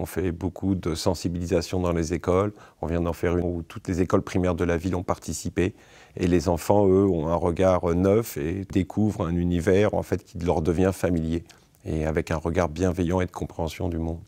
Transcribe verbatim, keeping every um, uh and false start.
On fait beaucoup de sensibilisation dans les écoles. On vient d'en faire une où toutes les écoles primaires de la ville ont participé. Et les enfants, eux, ont un regard neuf et découvrent un univers en fait, qui leur devient familier. Et avec un regard bienveillant et de compréhension du monde.